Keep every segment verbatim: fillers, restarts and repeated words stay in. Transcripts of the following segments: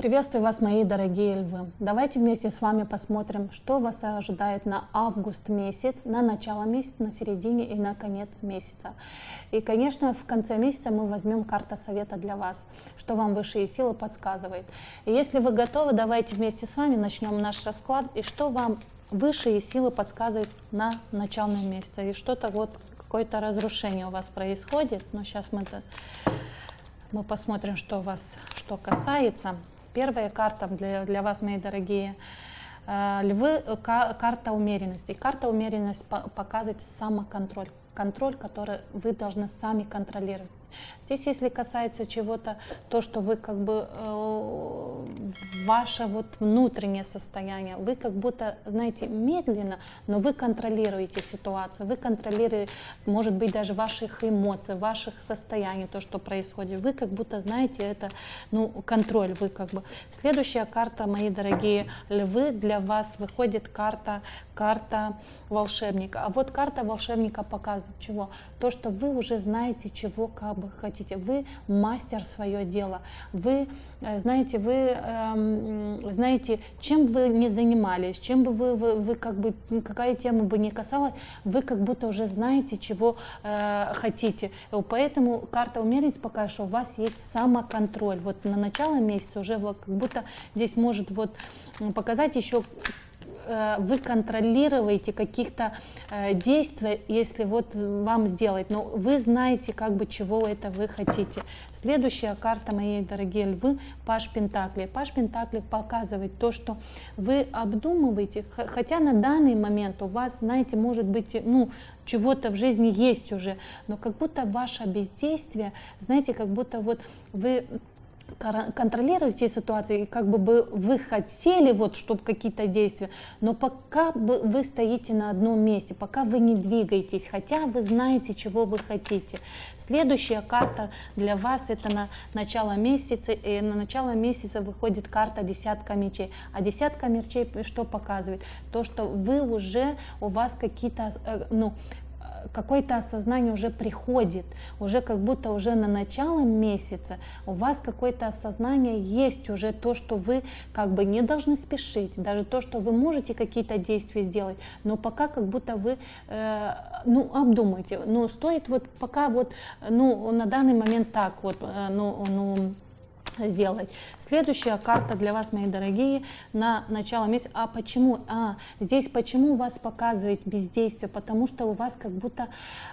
Приветствую вас, мои дорогие львы! Давайте вместе с вами посмотрим, что вас ожидает на август месяц, на начало месяца, на середине и на конец месяца. И, конечно, в конце месяца мы возьмем карту совета для вас, что вам высшие силы подсказывает. И если вы готовы, давайте вместе с вами начнем наш расклад, и что вам высшие силы подсказывают на начало месяца. И что-то вот, какое-то разрушение у вас происходит, но сейчас мы, мы посмотрим, что у вас, что касается. Первая карта для, для вас, мои дорогие львы, карта умеренности. Карта умеренности показывает самоконтроль, контроль, который вы должны сами контролировать. Здесь, если касается чего-то, то, что вы как бы, э, ваше вот внутреннее состояние, вы как будто, знаете, медленно, но вы контролируете ситуацию, вы контролируете, может быть, даже ваших эмоций, ваших состояний, то, что происходит. Вы как будто, знаете, это, ну, контроль, вы как бы. Следующая карта, мои дорогие львы, для вас выходит карта, карта волшебника. А вот карта волшебника показывает чего? То, что вы уже знаете, чего как бы хотите. Вы мастер свое дело. Вы знаете, вы эм, знаете, чем бы вы ни занимались, чем бы вы, вы, вы как бы, какая тема бы ни касалась, вы как будто уже знаете, чего э, хотите. Поэтому карта умеренность пока что у вас есть самоконтроль. Вот на начало месяца уже вот как будто здесь может вот показать еще. Вы контролируете каких-то действий, если вот вам сделать, но вы знаете, как бы, чего это вы хотите. Следующая карта, мои дорогие львы, Паж Пентакли. Паж Пентакли показывает то, что вы обдумываете, хотя на данный момент у вас, знаете, может быть, ну, чего-то в жизни есть уже, но как будто ваше бездействие, знаете, как будто вот вы контролируете ситуацию, и как бы вы хотели, вот, чтобы какие-то действия, но пока вы стоите на одном месте, пока вы не двигаетесь, хотя вы знаете, чего вы хотите. Следующая карта для вас — это на начало месяца, и на начало месяца выходит карта Десятка мечей. А Десятка мечей что показывает? То, что вы уже, у вас какие-то, ну, какое-то осознание уже приходит, уже как будто уже на начало месяца у вас какое-то осознание есть уже, то, что вы как бы не должны спешить, даже то, что вы можете какие-то действия сделать, но пока как будто вы, э, ну, обдумайте, ну, стоит вот пока вот, ну, на данный момент так вот, э, ну, ну, сделать. Следующая карта для вас, мои дорогие, на начало месяца. А почему? А, здесь почему у вас показывает бездействие? Потому что у вас как будто,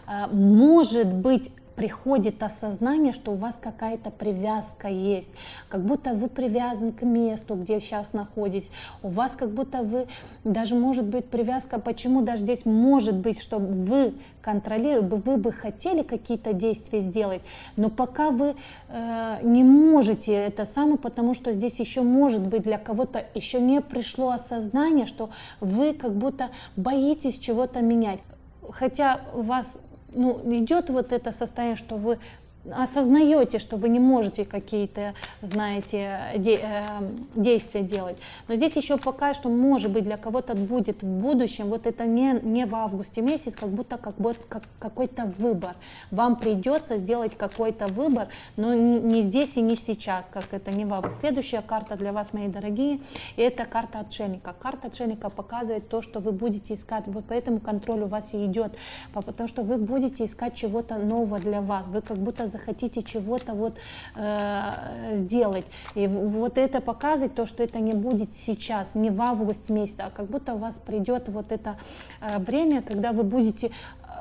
а, может быть, приходит осознание, что у вас какая-то привязка есть, как будто вы привязаны к месту, где сейчас находитесь, у вас как будто вы, даже может быть привязка, почему даже здесь может быть, что вы контролируете, вы бы хотели какие-то действия сделать, но пока вы э, не можете это самое, потому что здесь еще может быть для кого-то еще не пришло осознание, что вы как будто боитесь чего-то менять, хотя у вас, ну, идет вот это состояние, что вы осознаете, что вы не можете какие-то, знаете, де э, действия делать. Но здесь еще пока что, может быть, для кого-то будет в будущем, вот это не, не в августе месяц, как будто как, как, какой-то выбор. Вам придется сделать какой-то выбор, но не, не здесь и не сейчас, как это не в августе. Следующая карта для вас, мои дорогие, и это карта Отшельника. Карта Отшельника показывает то, что вы будете искать, вот поэтому контроль у вас и идет, потому что вы будете искать чего-то нового для вас, вы как будто захотите чего-то вот э, сделать, и вот это показывает то, что это не будет сейчас, не в август месяц, а как будто у вас придет вот это э, время, когда вы будете,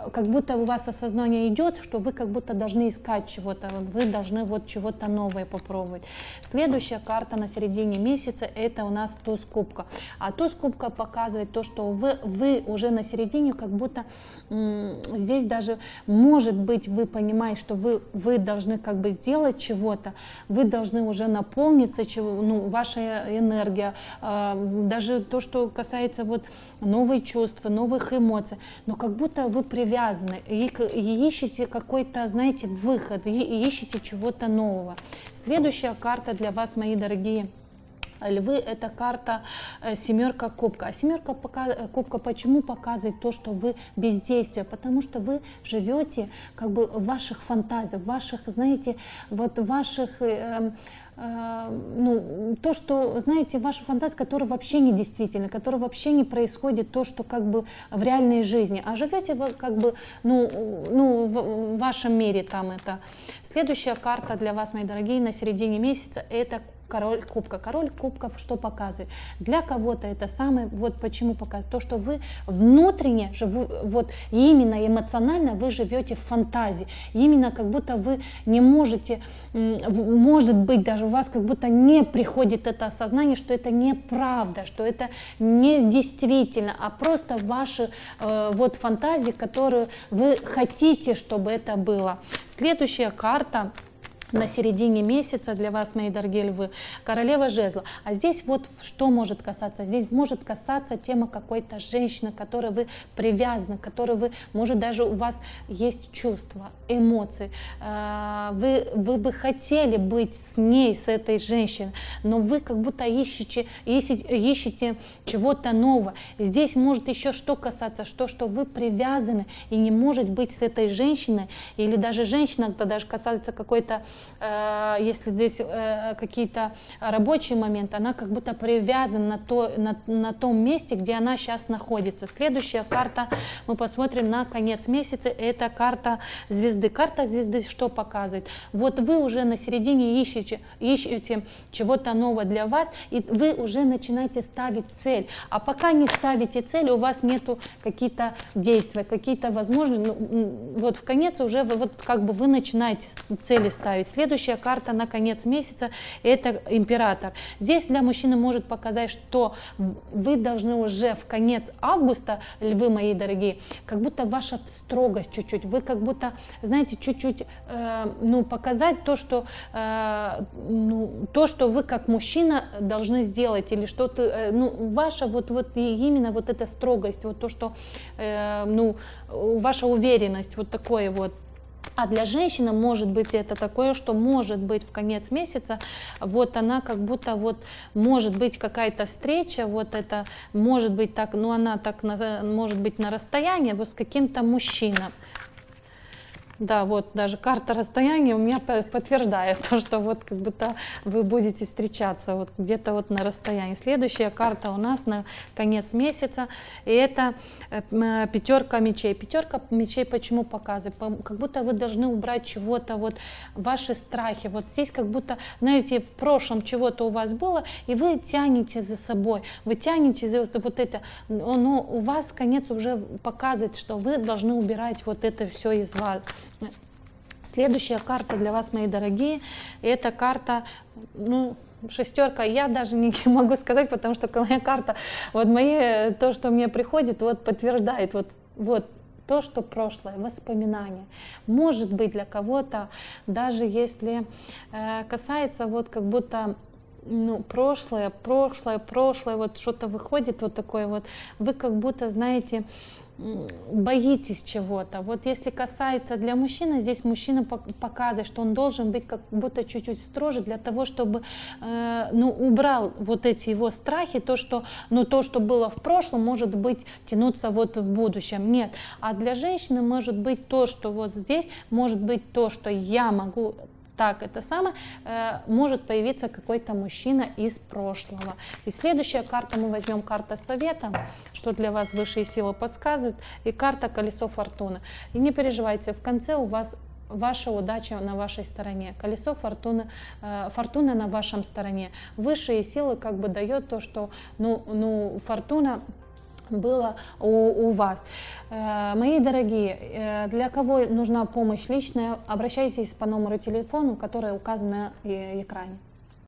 э, как будто у вас осознание идет, что вы как будто должны искать чего-то, вы должны вот чего-то новое попробовать. Следующая карта на середине месяца — это у нас Туз Кубка. А Туз Кубка показывает то, что вы, вы уже на середине, как будто э, здесь даже может быть вы понимаете, что вы вы должны как бы сделать чего-то, вы должны уже наполниться, чего, ну, ваша энергия, даже то, что касается вот новых чувств, новых эмоций, но как будто вы привязаны и, и ищете какой-то, знаете, выход, и, и ищете чего-то нового. Следующая карта для вас, мои дорогие львы, это карта Семерка Кубка. А Семерка пока, Кубка почему показывает то, что вы бездействие? Потому что вы живете как бы в ваших фантазиях, в ваших, знаете, вот ваших... Э, ну, то, что, знаете, ваша фантазия, которая вообще не действительна, которая вообще не происходит то, что как бы в реальной жизни, а живете вы как бы, ну, ну в вашем мире там это. Следующая карта для вас, мои дорогие, на середине месяца – это король кубка. Король кубков что показывает? Для кого-то это самое, вот почему показывает, то, что вы внутренне, вот именно эмоционально вы живете в фантазии, именно как будто вы не можете, может быть, даже у вас как будто не приходит это осознание, что это неправда, что это не действительно, а просто ваши вот фантазии, которые вы хотите, чтобы это было. Следующая карта на середине месяца для вас, мои дорогие львы, королева жезла. А здесь вот что может касаться? Здесь может касаться тема какой-то женщины, к которой вы привязаны, к которой вы, может, даже у вас есть чувства, эмоции. Вы, вы бы хотели быть с ней, с этой женщиной, но вы как будто ищете, ищете, ищете чего-то нового. Здесь может еще что касаться, что, что вы привязаны и не может быть с этой женщиной, или даже женщина, даже касается какой-то, если здесь какие-то рабочие моменты, она как будто привязана на, то, на, на том месте, где она сейчас находится. Следующая карта, мы посмотрим на конец месяца, это карта звезды. Карта звезды что показывает? Вот вы уже на середине ищете, ищете чего-то нового для вас, и вы уже начинаете ставить цель. А пока не ставите цель, у вас нету какие-то действия, какие-то возможности. Ну, вот в конец уже вы, вот как бы вы начинаете цели ставить. Следующая карта на конец месяца – это император. Здесь для мужчины может показать, что вы должны уже в конец августа, львы мои дорогие, как будто ваша строгость чуть-чуть, вы как будто, знаете, чуть-чуть, э, ну, показать то, что, э, ну, то, что вы как мужчина должны сделать, или что-то, э, ну, ваша вот, вот именно вот эта строгость, вот то, что, э, ну, ваша уверенность, вот такое вот. А для женщины может быть это такое, что может быть в конец месяца, вот она как будто вот может быть какая-то встреча, вот это может быть так, ну она так на, может быть на расстоянии, вот с каким-то мужчиной. Да, вот даже карта расстояния у меня подтверждает то, что вот как будто вы будете встречаться вот где-то вот на расстоянии. Следующая карта у нас на конец месяца, и это пятерка мечей. Пятерка мечей почему показывает? Как будто вы должны убрать чего-то, вот ваши страхи. Вот здесь как будто, знаете, в прошлом чего-то у вас было, и вы тянете за собой, вы тянете за вот это, но у вас конец уже показывает, что вы должны убирать вот это все из вас. Следующая карта для вас, мои дорогие, это карта, ну, шестерка. Я даже не могу сказать, потому что моя карта, вот мои, то, что мне приходит, вот подтверждает, вот, вот. То, что прошлое, воспоминания. Может быть, для кого-то, даже если э, касается вот как будто, ну, прошлое, прошлое, прошлое, вот что-то выходит вот такое вот, вы как будто, знаете, боитесь чего-то. Вот если касается для мужчины, здесь мужчина показывает, что он должен быть как будто чуть-чуть строже для того, чтобы э, ну, убрал вот эти его страхи, то что, ну, то, что было в прошлом, может быть, тянуться вот в будущем. Нет. А для женщины может быть то, что вот здесь, может быть то, что я могу... Так, это самое, э, может появиться какой-то мужчина из прошлого. И следующая карта, мы возьмем карта совета, что для вас высшие силы подсказывают, и карта колесо фортуны. И не переживайте, в конце у вас ваша удача на вашей стороне, колесо фортуны, э, фортуна на вашем стороне. Высшие силы как бы дает то, что, ну, ну, фортуна... было у, у вас. Э, мои дорогие, э, для кого нужна помощь личная, обращайтесь по номеру телефона, который указан на экране.